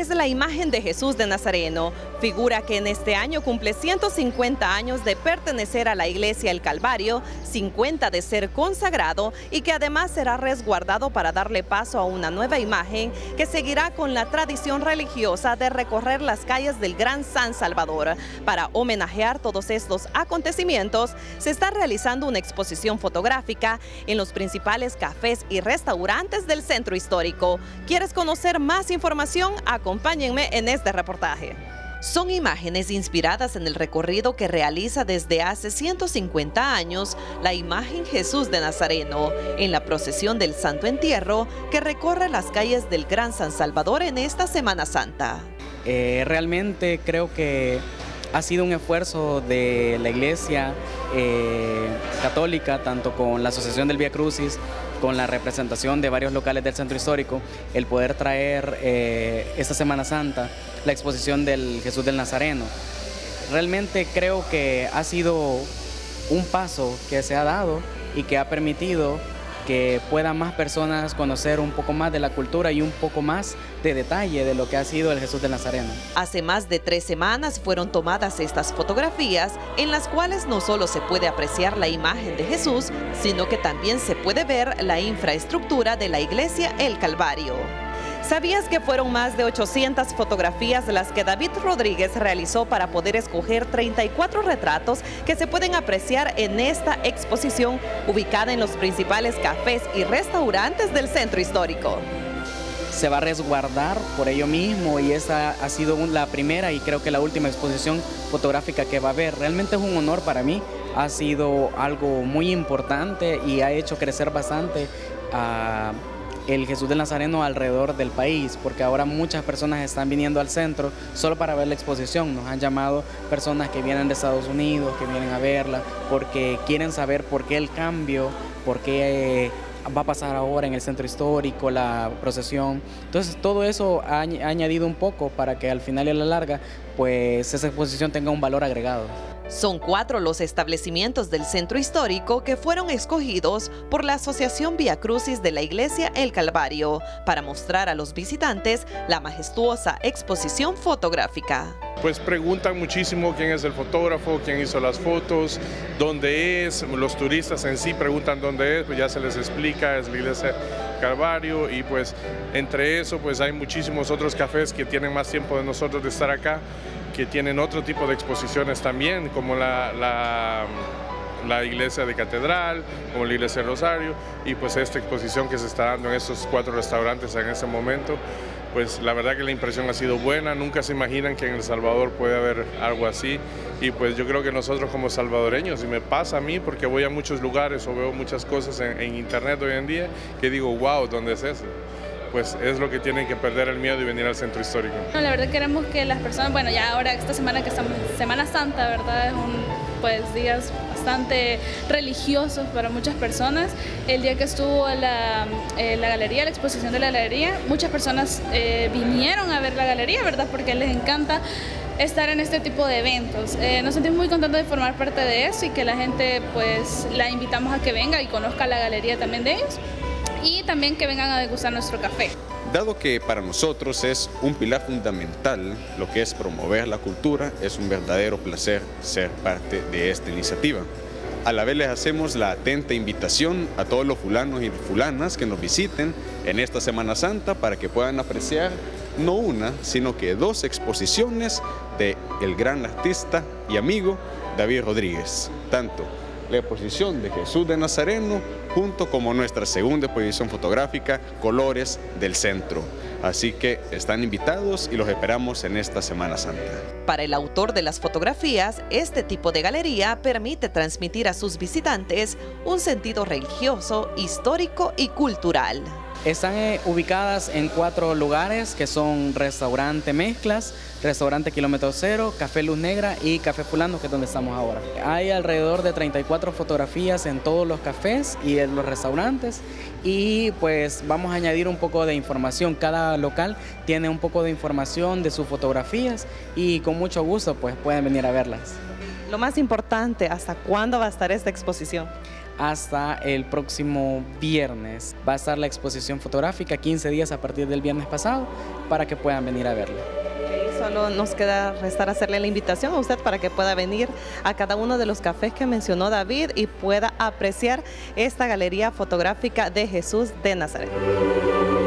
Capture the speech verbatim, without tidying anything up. es la imagen de Jesús de Nazareno, figura que en este año cumple ciento cincuenta años de pertenecer a la Iglesia El Calvario, cincuenta de ser consagrado y que además será resguardado para darle paso a una nueva imagen que seguirá con la tradición religiosa de recorrer las calles del Gran San Salvador. Para homenajear todos estos acontecimientos, se está realizando una exposición fotográfica en los principales cafés y restaurantes del Centro Histórico. ¿Quieres conocer más información? Acompáñenme en este reportaje. Son imágenes inspiradas en el recorrido que realiza desde hace ciento cincuenta años la imagen Jesús de Nazareno, en la procesión del Santo Entierro que recorre las calles del Gran San Salvador en esta Semana Santa. Eh, realmente creo que ha sido un esfuerzo de la Iglesia eh, católica, tanto con la Asociación del Vía Crucis, con la representación de varios locales del Centro Histórico, el poder traer eh, esta Semana Santa la exposición del Jesús del Nazareno. Realmente creo que ha sido un paso que se ha dado y que ha permitido que puedan más personas conocer un poco más de la cultura y un poco más de detalle de lo que ha sido el Jesús de Nazareno. Hace más de tres semanas fueron tomadas estas fotografías, en las cuales no solo se puede apreciar la imagen de Jesús, sino que también se puede ver la infraestructura de la Iglesia El Calvario. ¿Sabías que fueron más de ochocientas fotografías las que David Rodríguez realizó para poder escoger treinta y cuatro retratos que se pueden apreciar en esta exposición ubicada en los principales cafés y restaurantes del Centro Histórico? Se va a resguardar por ello mismo y esa ha sido la primera y creo que la última exposición fotográfica que va a haber. Realmente es un honor para mí, ha sido algo muy importante y ha hecho crecer bastante a... Uh, el Jesús del Nazareno alrededor del país, porque ahora muchas personas están viniendo al centro solo para ver la exposición. Nos han llamado personas que vienen de Estados Unidos, que vienen a verla, porque quieren saber por qué el cambio, por qué va a pasar ahora en el Centro Histórico, la procesión. Entonces todo eso ha añadido un poco para que al final y a la larga, pues esa exposición tenga un valor agregado. Son cuatro los establecimientos del Centro Histórico que fueron escogidos por la Asociación Vía Crucis de la Iglesia El Calvario para mostrar a los visitantes la majestuosa exposición fotográfica. Pues preguntan muchísimo quién es el fotógrafo, quién hizo las fotos, dónde es, los turistas en sí preguntan dónde es, pues ya se les explica, es la Iglesia El Calvario y pues entre eso pues hay muchísimos otros cafés que tienen más tiempo de nosotros de estar acá, que tienen otro tipo de exposiciones también, como la, la, la iglesia de Catedral, como la iglesia de Rosario, y pues esta exposición que se está dando en estos cuatro restaurantes en este momento, pues la verdad que la impresión ha sido buena, nunca se imaginan que en El Salvador puede haber algo así, y pues yo creo que nosotros como salvadoreños, y me pasa a mí porque voy a muchos lugares o veo muchas cosas en, en internet hoy en día, que digo, wow, ¿dónde es eso? Pues es lo que tienen que perder el miedo y venir al Centro Histórico. No, la verdad queremos que las personas, bueno ya ahora esta semana que estamos, Semana Santa, ¿verdad? Es un pues días bastante religiosos para muchas personas. El día que estuvo la, eh, la galería, la exposición de la galería, muchas personas eh, vinieron a ver la galería, ¿verdad? Porque les encanta estar en este tipo de eventos. Eh, nos sentimos muy contentos de formar parte de eso y que la gente pues la invitamos a que venga y conozca la galería también de ellos. Y también que vengan a degustar nuestro café. Dado que para nosotros es un pilar fundamental lo que es promover la cultura, es un verdadero placer ser parte de esta iniciativa. A la vez les hacemos la atenta invitación a todos los fulanos y fulanas que nos visiten en esta Semana Santa para que puedan apreciar no una, sino que dos exposiciones de el gran artista y amigo David Rodríguez. Tanto la exposición de Jesús de Nazareno, junto como nuestra segunda exposición fotográfica, Colores del Centro. Así que están invitados y los esperamos en esta Semana Santa. Para el autor de las fotografías, este tipo de galería permite transmitir a sus visitantes un sentido religioso, histórico y cultural. Están eh, ubicadas en cuatro lugares que son Restaurante Mezclas, Restaurante Kilómetro Cero, Café Luz Negra y Café Pulando, que es donde estamos ahora. Hay alrededor de treinta y cuatro fotografías en todos los cafés y en los restaurantes y pues vamos a añadir un poco de información. Cada local tiene un poco de información de sus fotografías y con mucho gusto pues pueden venir a verlas. Lo más importante, ¿hasta cuándo va a estar esta exposición? hasta el próximo viernes. Va a estar la exposición fotográfica quince días a partir del viernes pasado para que puedan venir a verla. Solo nos queda restar hacerle la invitación a usted para que pueda venir a cada uno de los cafés que mencionó David y pueda apreciar esta galería fotográfica de Jesús de Nazareno.